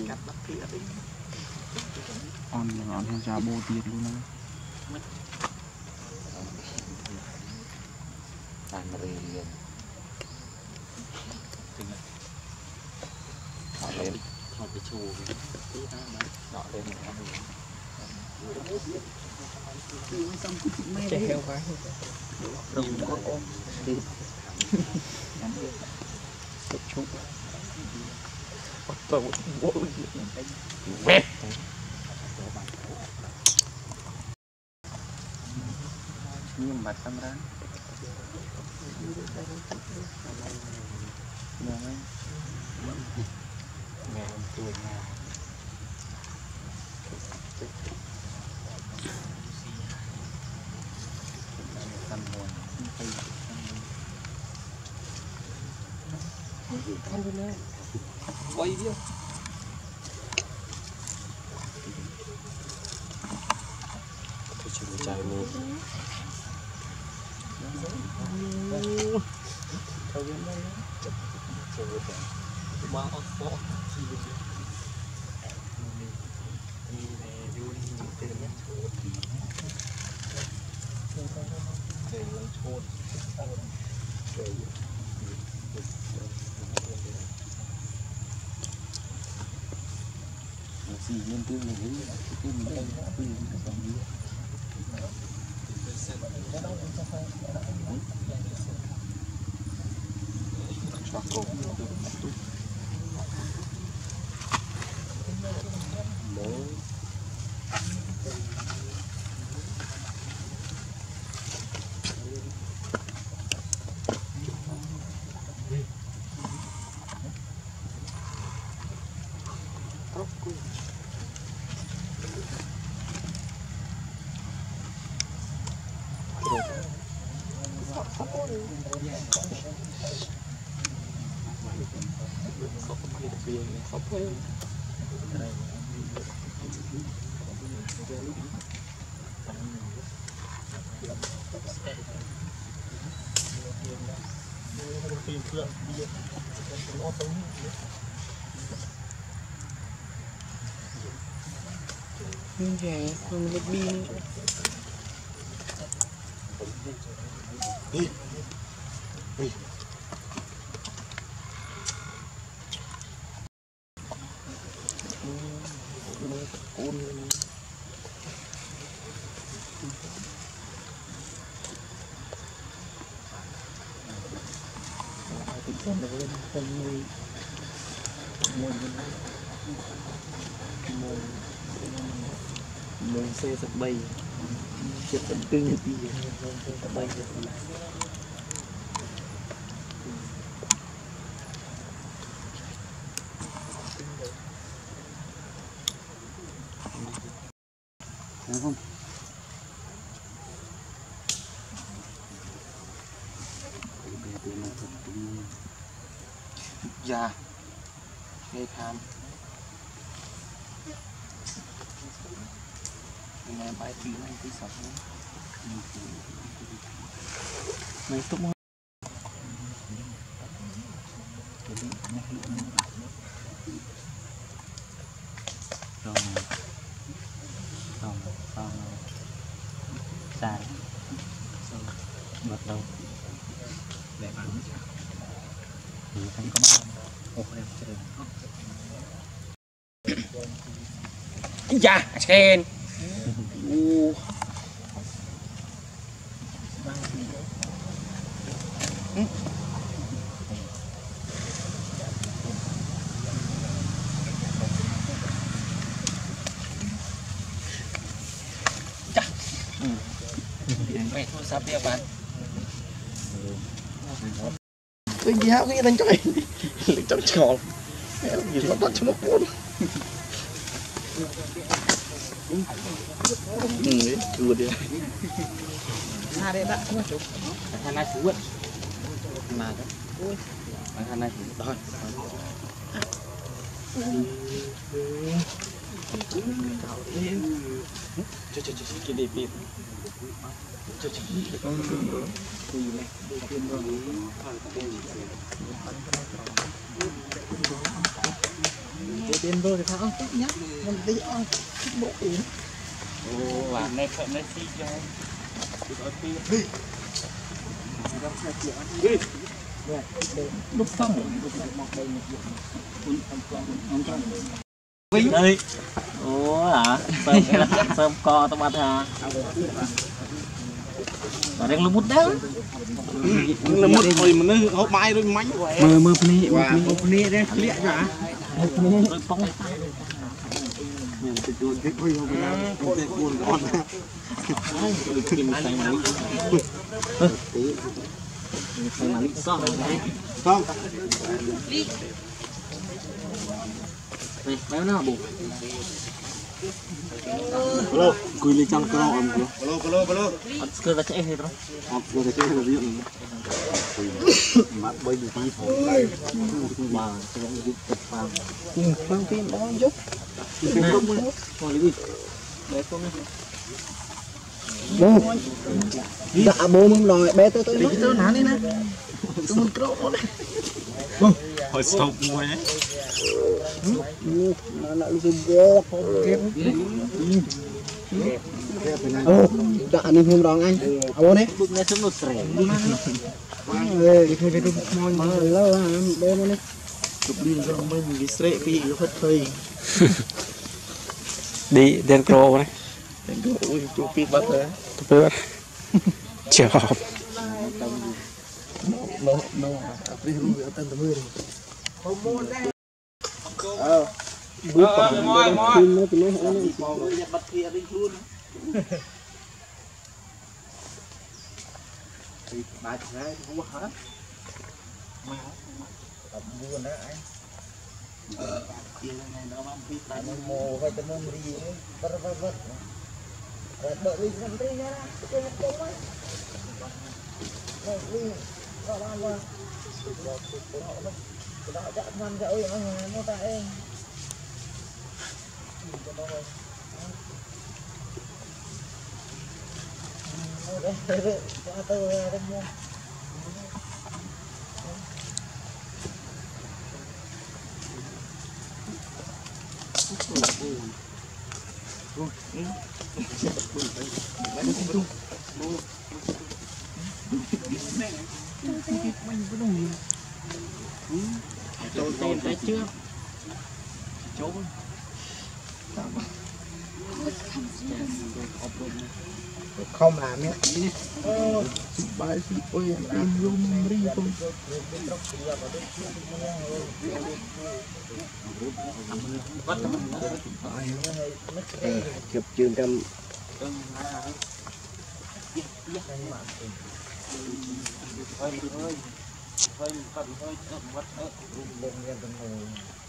อ่อนจาโบตีดรู้นะการเรียนถอดเล่นถอดไปชูตีได้ไหมเดาะเล่นนะไม่ได้เร็วไปลงก็อมติดชุบตัววัวเว็บนี่มันบัตรทำร้านเนื้อไหมแมวตัวงาทำบุญทำบุญเลยไว้เดียวคือชื่นใจมือเทวินได้นะเทวินมาออกฟอกที่ดูสิมีในยูนิเต็มเลยโชว์ดีเต็มเลยโชว์เต็มสี่เงินเดือนหนึ่งขึ้นไปขึ้นไปสองยี่ช็อกโกนี่แหละมันเล็กบีนี่นี่เซสบายเจ็บเป็นตึงดีสบายเจ็บเป็นนะครับยาเมทามไปตีนั่นตีสองไม่ตุ้มลองสายหมดแล้วแบบนั้นหรือทั้งก็บ้างโอ้โหเจริญยาเชนsắp đi bạn, cái gì hả cái đánh cho này, đánh cho em gì nó bắt cho nó cuốn, cua đi, ha đây bạn, thằng này cua, mà thôi, thằng này thôi, cho cái đẹp đi.จะจะที่ต้องดูดูเลยดูเรื่องดูผ่านไปดู tiền vô thì tháo nhắc mình đi ăn bộ yến làm này phận này xí cho đi đi lúc xong vinh đây ủa à xong co tao bắt hà và đang lướt đấy lướt thôi mà nó hốt mai đôi mánh của em mờ mờ pni mờ pni đấy lẹ cả phong mình tự đồn cái thôi không phải tự buồn con tìm say mày say mày xong xong này mấy nó bụng Hello, kui li chang kro am kro. Hello. At sker ta cheh kro. At sker ta cheh kro vi. Mat 3 នាទីផងដែរបាទខ្ញុំយកទឹកប៉ាំងខ្ញុំពីម្ដងយកខ្ញុំយកមួយមកនេះបែកទៅនេះបាទដាក់មុំដល់បែកទៅទៅណានេះណាទៅមុនក្រោមកនេះបងហើយស្ទប់មួយហ៎ Anak lu gembok, kep. Oh, tak aneh orang an. Awak ni? Bukan semua sering. Hei, itu main malah lah, bemo ni. Tubin ramai distrik pi, lepas tui. Di dengkro ni. Dengkro, tupi bater. Tupi bater. Jawab. No, apa yang lu akan temui? Hormon. เออ Chỗ không làm nhé bài xin ôi em luôn đi không chụp trường trăm thôi